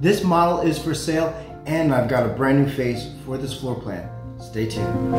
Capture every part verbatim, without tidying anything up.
This model is for sale, and I've got a brand new face for this floor plan. Stay tuned.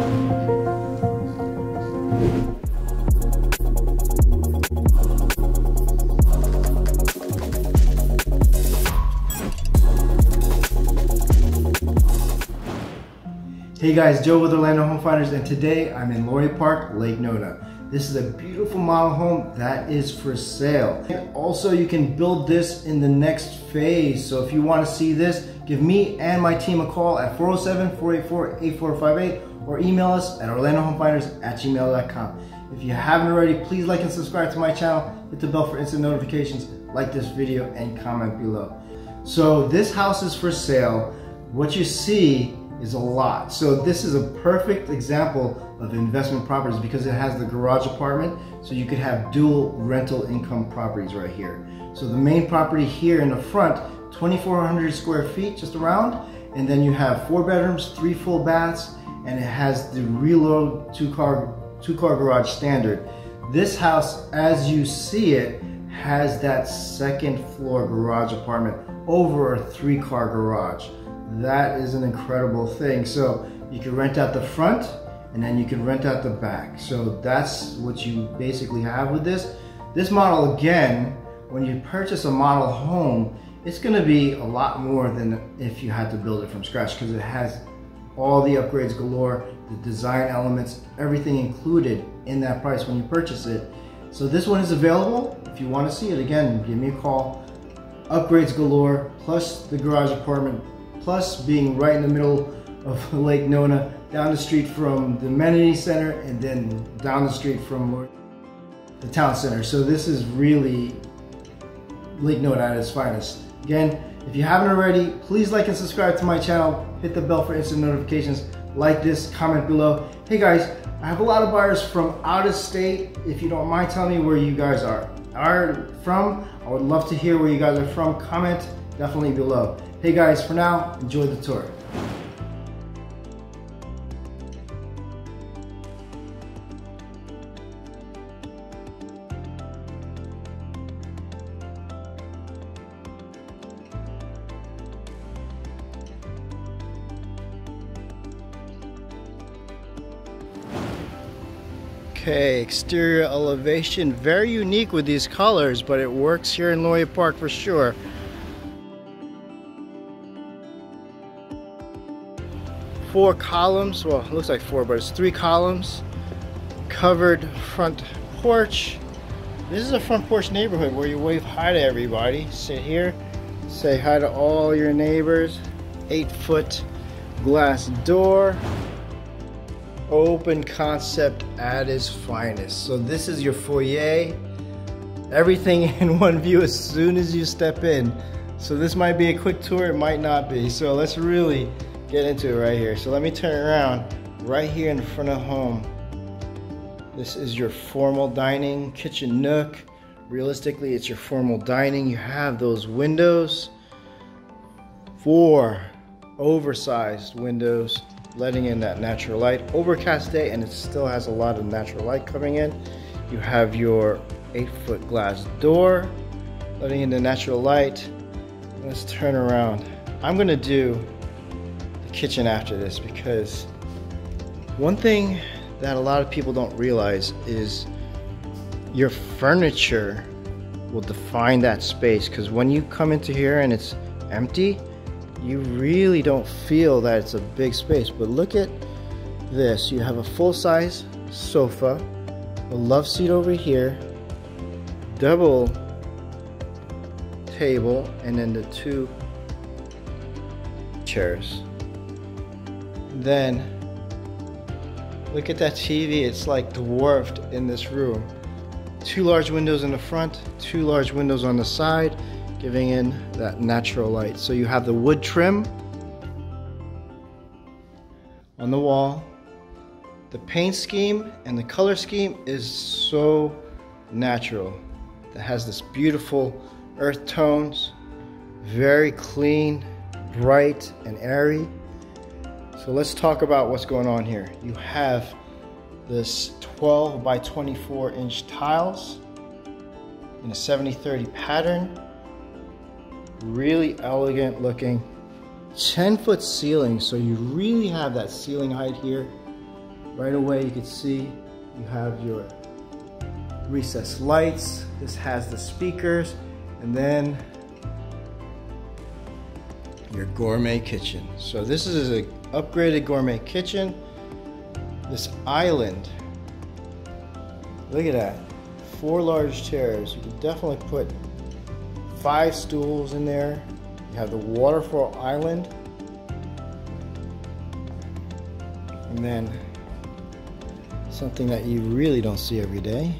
Hey guys, Joe with Orlando Home Finders, and today I'm in Laureate Park, Lake Nona. This is a beautiful model home that is for sale. And also, you can build this in the next phase. So if you want to see this, give me and my team a call at four oh seven, four eight four, eight four five eight or email us at orlando home finders at gmail dot com. If you haven't already, please like and subscribe to my channel. Hit the bell for instant notifications, like this video, and comment below. So this house is for sale. What you see is a lot. So this is a perfect example of investment properties because it has the garage apartment, so you could have dual rental income properties right here. So the main property here in the front, twenty-four hundred square feet just around, and then you have four bedrooms, three full baths, and it has the reload two-car two-car garage standard. This house, as you see it, has that second floor garage apartment over a three-car garage. That is an incredible thing. So you can rent out the front and then you can rent out the back. So that's what you basically have with this. This model, again, when you purchase a model home, it's gonna be a lot more than if you had to build it from scratch because it has all the upgrades galore, the design elements, everything included in that price when you purchase it. So this one is available. If you wanna see it, again, give me a call. Upgrades galore, plus the garage apartment, plus being right in the middle of Lake Nona, down the street from the amenity center, and then down the street from the town center. So this is really Lake Nona at its finest. Again, if you haven't already, please like and subscribe to my channel. Hit the bell for instant notifications. Like this, comment below. Hey guys, I have a lot of buyers from out of state. If you don't mind, tell me where you guys are, are from. I would love to hear where you guys are from. Comment definitely below. Hey guys, for now, enjoy the tour. Okay, exterior elevation, very unique with these colors, but it works here in Laureate Park for sure. Four columns, well, it looks like four, but it's three columns. Covered front porch. This is a front porch neighborhood where you wave hi to everybody. Sit here, say hi to all your neighbors. Eight foot glass door. Open concept at its finest. So this is your foyer. Everything in one view as soon as you step in. So this might be a quick tour, it might not be. So let's really get into it right here. So let me turn around right here in front of home. This is your formal dining, kitchen nook. Realistically, it's your formal dining. You have those windows, four oversized windows, letting in that natural light. Overcast day, and it still has a lot of natural light coming in. You have your eight foot glass door, letting in the natural light. Let's turn around. I'm gonna do kitchen after this, because one thing that a lot of people don't realize is your furniture will define that space, because when you come into here and it's empty, you really don't feel that it's a big space. But look at this, you have a full-size sofa, a love seat over here, double table, and then the two chairs. Then look at that T V, it's like dwarfed in this room. Two large windows in the front, two large windows on the side, giving in that natural light. So you have the wood trim on the wall. The paint scheme and the color scheme is so natural. It has this beautiful earth tones, very clean, bright, and airy. So let's talk about what's going on here. You have this twelve by twenty-four inch tiles in a seventy thirty pattern. really elegant looking ten foot ceiling. So you really have that ceiling height here. Right away you can see you have your recessed lights. This has the speakers, and then your gourmet kitchen. So this is an upgraded gourmet kitchen. This island, look at that, four large chairs. You can definitely put five stools in there. You have the waterfall island, and then something that you really don't see every day.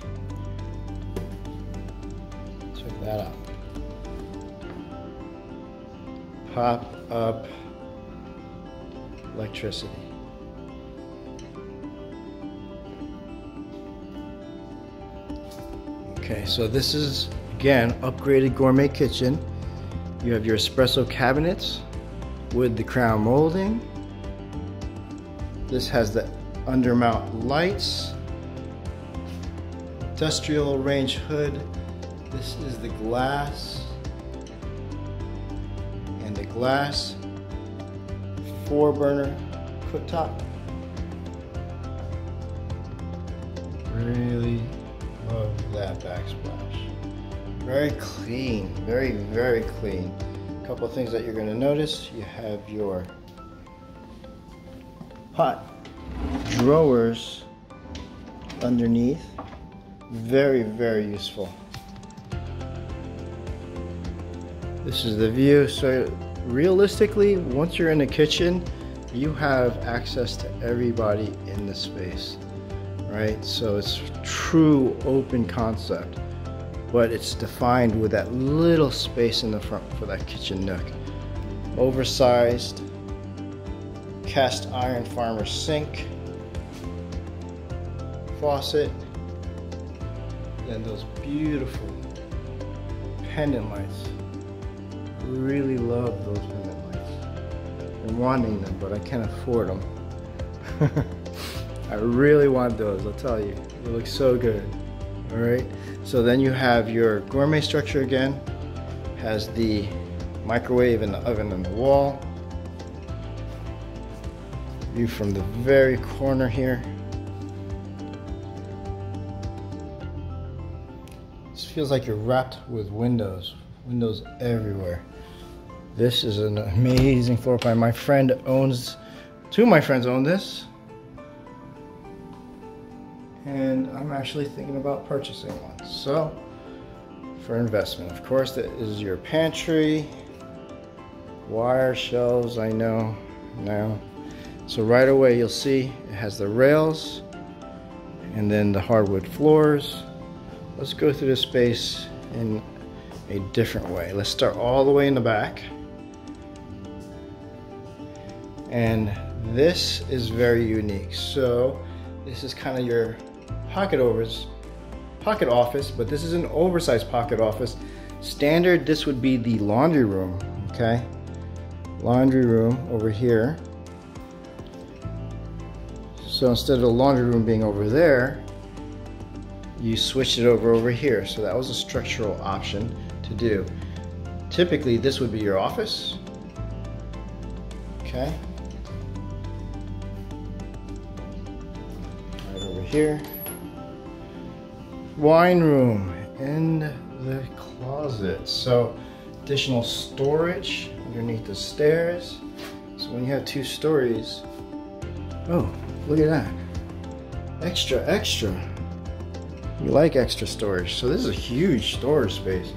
Check that out. Pop up electricity. Okay, so this is, again, upgraded gourmet kitchen. You have your espresso cabinets with the crown molding. This has the undermount lights. Industrial range hood. This is the glass. And the glass four burner cooktop. Really love that backsplash. Very clean, very, very clean. A couple of things that you're going to notice. You have your pot drawers underneath. Very, very useful. This is the view. So realistically, once you're in the kitchen, you have access to everybody in the space, right? So it's true open concept, but it's defined with that little space in the front for that kitchen nook. Oversized cast iron farmer sink, faucet, and those beautiful pendant lights. Really love those pendant lights. I'm wanting them, but I can't afford them. I really want those, I'll tell you. They look so good. All right, so then you have your gourmet structure again. Has the microwave and the oven on the wall. View from the very corner here. This feels like you're wrapped with windows, windows everywhere. This is an amazing floor plan. My friend owns, two of my friends own this. And I'm actually thinking about purchasing one, so for investment. Of course, that is your pantry, wire shelves. I know now. So right away you'll see it has the rails and then the hardwood floors. Let's go through this space in a different way. Let's start all the way in the back, and this is very unique. So this is kind of your pocket overs, pocket office, but this is an oversized pocket office. Standard, this would be the laundry room, okay? Laundry room over here. So instead of the laundry room being over there, you switched it over over here. So that was a structural option to do. Typically, this would be your office, okay? Here, wine room in the closet. So additional storage underneath the stairs. So when you have two stories, oh, look at that. Extra, extra. We like extra storage. So this is a huge storage space.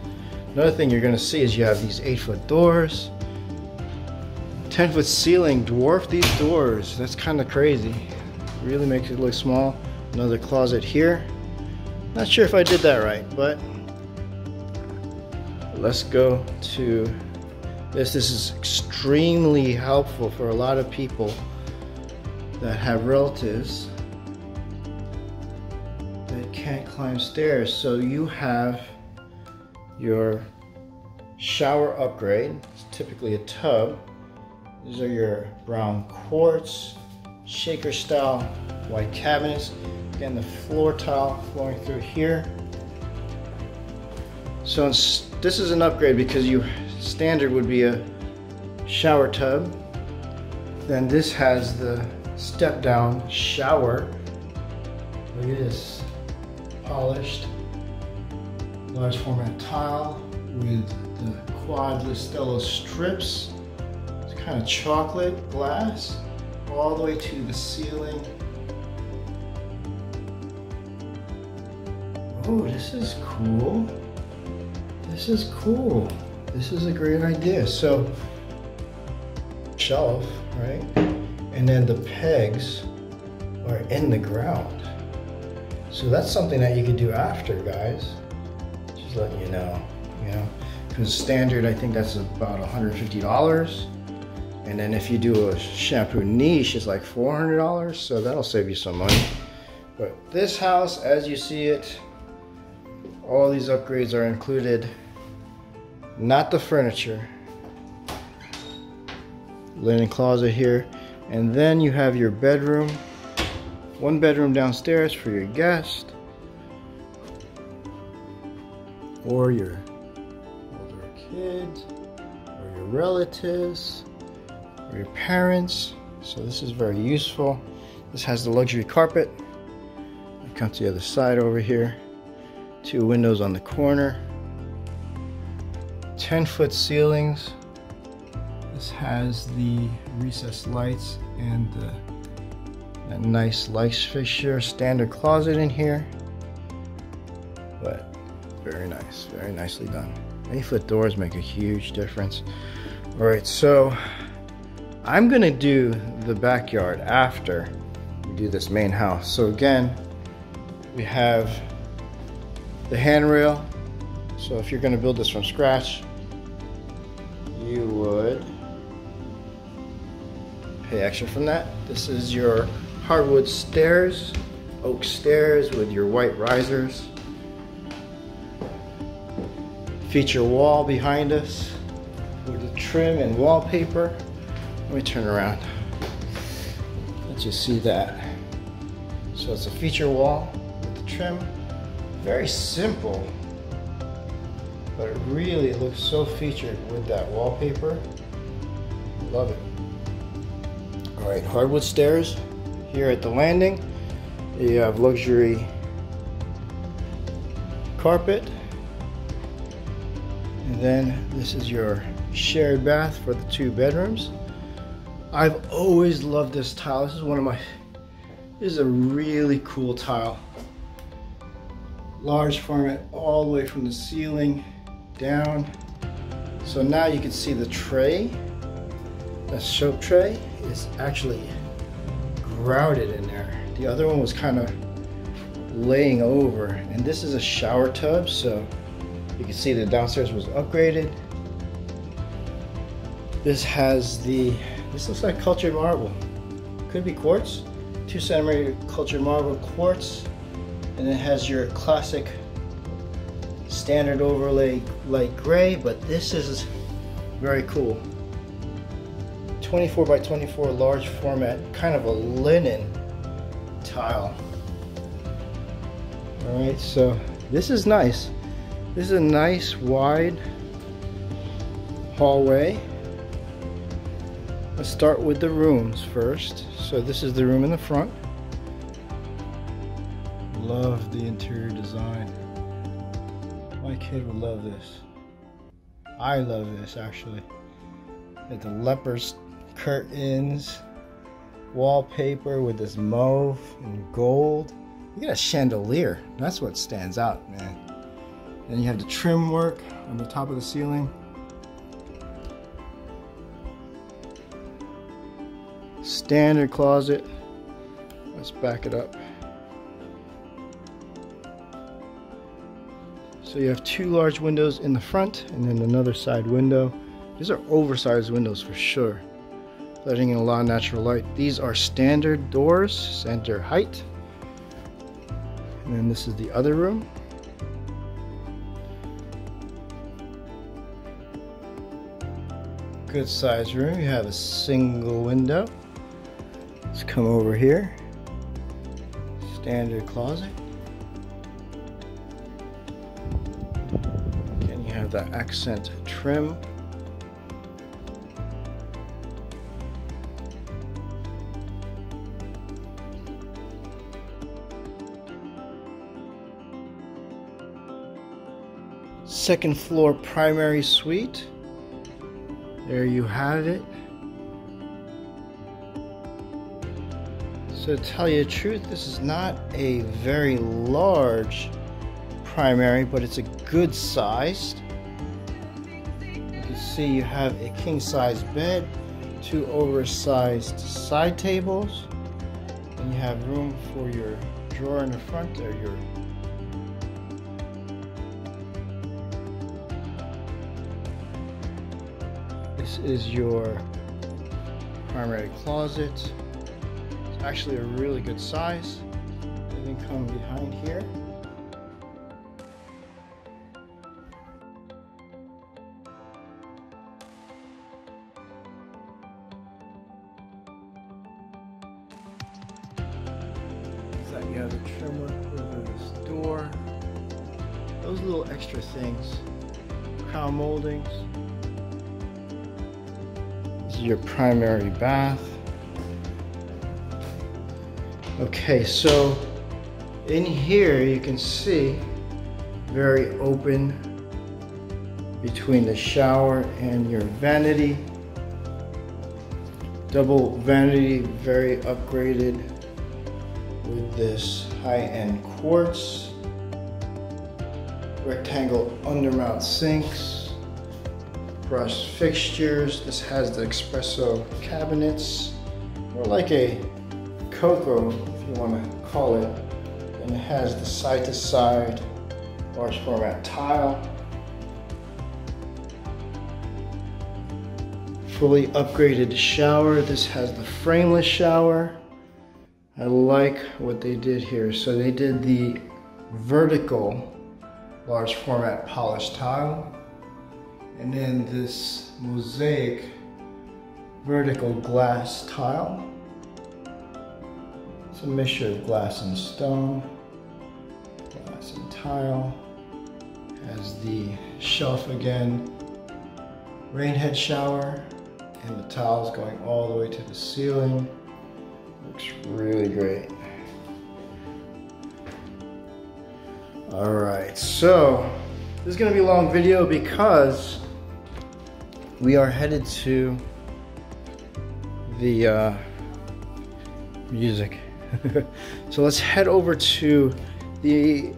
Another thing you're gonna see is you have these eight foot doors, ten foot ceiling, dwarf these doors. That's kind of crazy. Really makes it look small. Another closet here. Not sure if I did that right, but let's go to this. This is extremely helpful for a lot of people that have relatives that can't climb stairs. So you have your shower upgrade. It's typically a tub. These are your brown quartz, shaker style white cabinets. Again, the floor tile flowing through here. So this is an upgrade because you standard would be a shower tub. Then this has the step down shower. Look at this, polished large format tile with the quad Listello strips. It's kind of chocolate glass all the way to the ceiling. Oh, this is cool. This is cool. This is a great idea. So, shelf, right? And then the pegs are in the ground. So that's something that you could do after, guys. Just letting you know, you know? Because standard, I think that's about one hundred fifty dollars. And then if you do a shampoo niche, it's like four hundred dollars. So that'll save you some money. But this house, as you see it, all these upgrades are included, not the furniture. Linen closet here. And then you have your bedroom. One bedroom downstairs for your guest or your older kids or your relatives or your parents. So this is very useful. This has the luxury carpet. It comes to the other side over here. Two windows on the corner, ten foot ceilings. This has the recessed lights and the, that nice light fixture, standard closet in here, but very nice, very nicely done. Eight foot doors make a huge difference. All right, so I'm gonna do the backyard after we do this main house. So again, we have the handrail. So if you're going to build this from scratch, you would pay extra from that. This is your hardwood stairs, oak stairs with your white risers. Feature wall behind us with the trim and wallpaper. Let me turn around. Let you see that. So it's a feature wall with the trim. Very simple, but it really looks so featured with that wallpaper. Love it. All right, hardwood stairs here at the landing. You have luxury carpet. And then this is your shared bath for the two bedrooms. I've always loved this tile. This is one of my, this is a really cool tile. Large format all the way from the ceiling down. So now you can see the tray, the soap tray is actually grouted in there. The other one was kind of laying over, and this is a shower tub, so you can see the downstairs was upgraded. This has the, this looks like cultured marble. Could be quartz, two centimeter cultured marble quartz. And it has your classic standard overlay light gray, but this is very cool. twenty-four by twenty-four large format, kind of a linen tile. All right, so this is nice. This is a nice wide hallway. Let's start with the rooms first. So this is the room in the front. Love the interior design. My kid would love this. I love this, actually. With the leopard's curtains, wallpaper with this mauve and gold. You got a chandelier. That's what stands out, man. Then you have the trim work on the top of the ceiling. Standard closet. Let's back it up. So you have two large windows in the front and then another side window. These are oversized windows for sure, letting in a lot of natural light. These are standard doors, center height. And then this is the other room. Good size room. You have a single window. Let's come over here. Standard closet. That accent trim second floor primary suite. There you have it. So to tell you the truth, this is not a very large primary, but it's a good sized. You can see you have a king size bed, two oversized side tables, and you have room for your drawer in the front there, your This is your primary closet. It's actually a really good size. Doesn't come behind here. So you have a trimmer over this door. Those little extra things. Crown moldings. Your primary bath. Okay, so in here you can see very open between the shower and your vanity. Double vanity, very upgraded with this high-end quartz. Rectangle undermount sinks. Brushed fixtures. This has the espresso cabinets, or like a cocoa if you want to call it, and it has the side-to-side large format tile. Fully upgraded shower. This has the frameless shower. I like what they did here. So they did the vertical large format polished tile, and then this mosaic vertical glass tile. It's a mixture of glass and stone, glass and tile. Has the shelf again, rainhead shower, and the tiles going all the way to the ceiling. Looks really great. All right, so this is going to be a long video because we are headed to the uh, music. So let's head over to the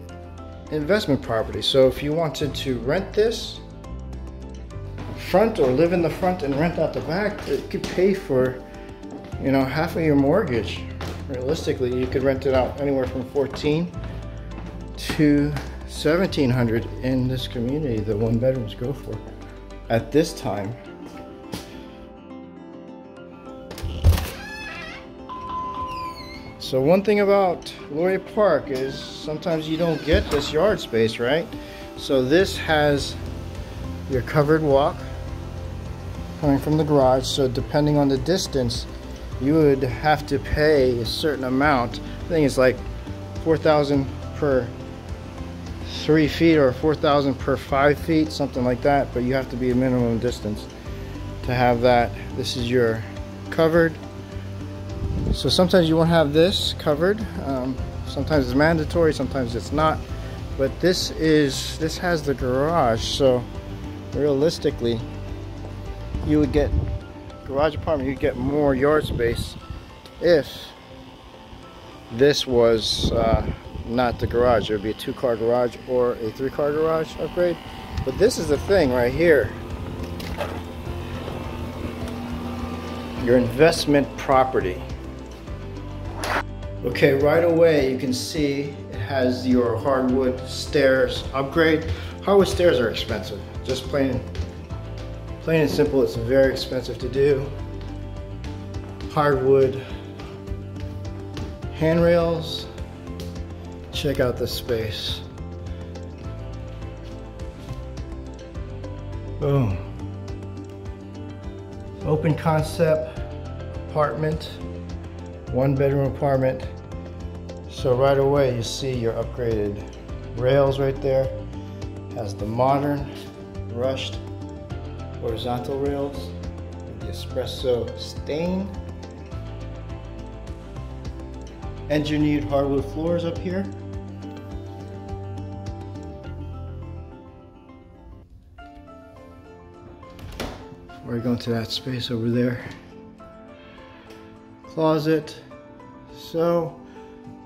investment property. So if you wanted to rent this front or live in the front and rent out the back, it could pay for, you know, half of your mortgage. Realistically, you could rent it out anywhere from fourteen to seventeen hundred in this community. The one bedrooms go for at this time. So one thing about Laureate Park is sometimes you don't get this yard space, right? So this has your covered walk coming from the garage. So depending on the distance, you would have to pay a certain amount. I think it's like four thousand per three feet or four thousand per five feet, something like that, but you have to be a minimum distance to have that. This is your covered. So sometimes you won't have this covered. Um, sometimes it's mandatory, sometimes it's not, but this is this has the garage. So realistically, you would get garage apartment, you'd get more yard space if this was uh, not the garage. It would be a two-car garage or a three-car garage upgrade. But this is the thing right here. Your investment property. Okay, right away you can see it has your hardwood stairs upgrade. Hardwood stairs are expensive. Just plain, plain and simple, it's very expensive to do. Hardwood handrails. Check out this space. Boom. Open concept apartment, one bedroom apartment. So right away you see your upgraded rails right there. Has the modern brushed horizontal rails, the espresso stain. Engineered hardwood floors up here. we're going to that space over there. Closet. So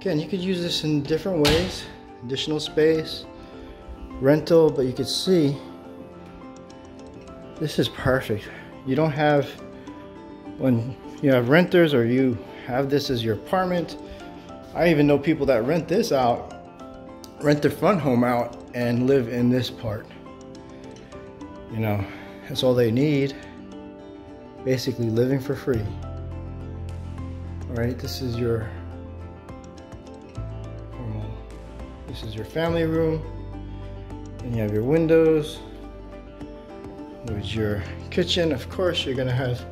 again, you could use this in different ways. Additional space, rental, but you could see this is perfect. You don't have, when you have renters or you have this as your apartment, I even know people that rent this out, rent their front home out and live in this part. You know, that's all they need. Basically living for free. All right, this is your, this is your family room. And you have your windows. There's your kitchen. Of course, you're gonna have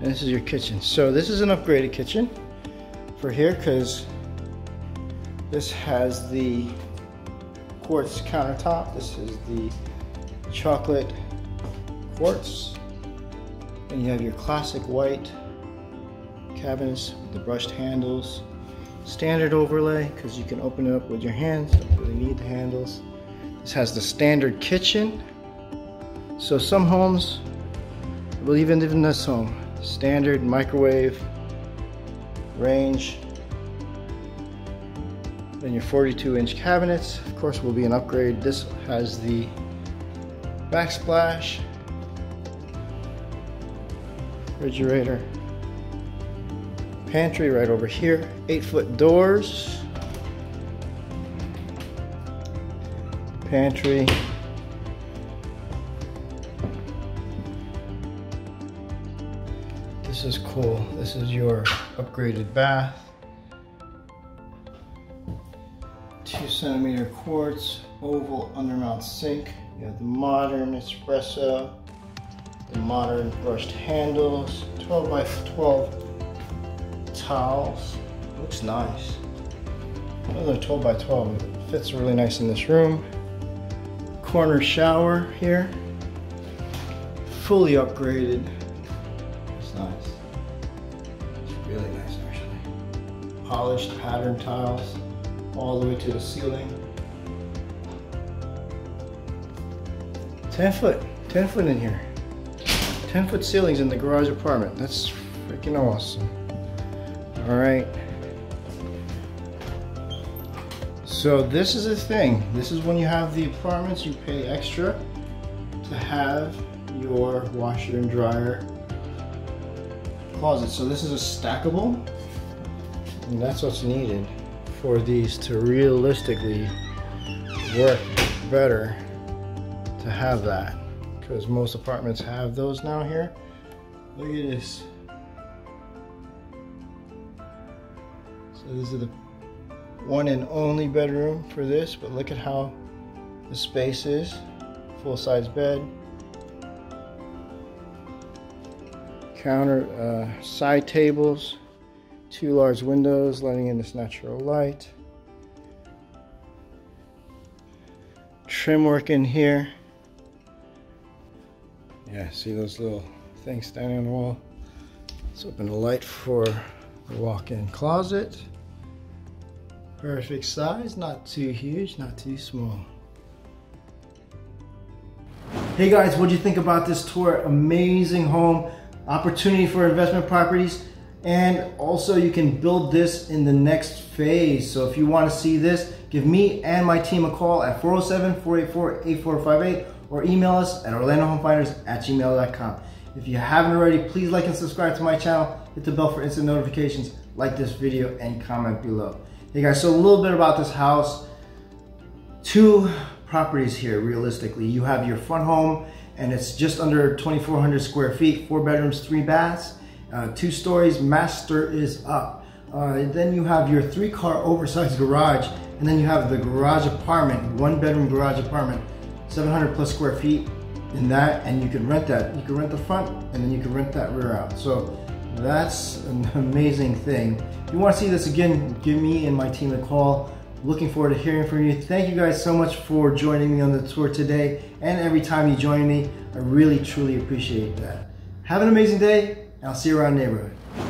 and this is your kitchen. So this is an upgraded kitchen for here because this has the quartz countertop. This is the chocolate quartz. And you have your classic white cabinets with the brushed handles. Standard overlay because you can open it up with your hands. Don't really need the handles. This has the standard kitchen. So some homes, well, even in this home, standard microwave range. Then your forty-two inch cabinets, of course, will be an upgrade. This has the backsplash, refrigerator, pantry right over here, eight foot doors, pantry. This is cool. This is your upgraded bath. Two centimeter quartz, oval undermount sink. You have the modern espresso, the modern brushed handles, twelve by twelve. Tiles. Looks nice. Another twelve by twelve. It fits really nice in this room. Corner shower here. Fully upgraded. It's nice. It's really nice actually. Polished pattern tiles all the way to the ceiling. ten foot. ten foot in here. ten foot ceilings in the garage apartment. That's freaking awesome. All right, so this is a thing. This is when you have the apartments, you pay extra to have your washer and dryer closet. So this is a stackable, and that's what's needed for these to realistically work better, to have that, because most apartments have those now here. Look at this. So this is the one and only bedroom for this, but look at how the space is. Full-size bed. Counter uh, side tables. Two large windows letting in this natural light. Trim work in here. Yeah, see those little things standing on the wall? Let's open the light for the walk-in closet. Perfect size, not too huge, not too small. Hey guys, what do you think about this tour? Amazing home, opportunity for investment properties, and also you can build this in the next phase. So if you want to see this, give me and my team a call at four oh seven, four eight four, eight four five eight or email us at orlando home finders at gmail dot com. If you haven't already, please like and subscribe to my channel. Hit the bell for instant notifications. Like this video and comment below. Hey guys, so a little bit about this house. Two properties here, realistically. You have your front home, and it's just under twenty-four hundred square feet, four bedrooms, three baths, uh, two stories, master is up. Uh, then you have your three car oversized garage, and then you have the garage apartment, one bedroom garage apartment, seven hundred plus square feet in that, and you can rent that. You can rent the front, and then you can rent that rear out. So that's an amazing thing. If you want to see this again, give me and my team a call. Looking forward to hearing from you. Thank you guys so much for joining me on the tour today, and every time you join me, I really truly appreciate that. Have an amazing day, and I'll see you around the neighborhood.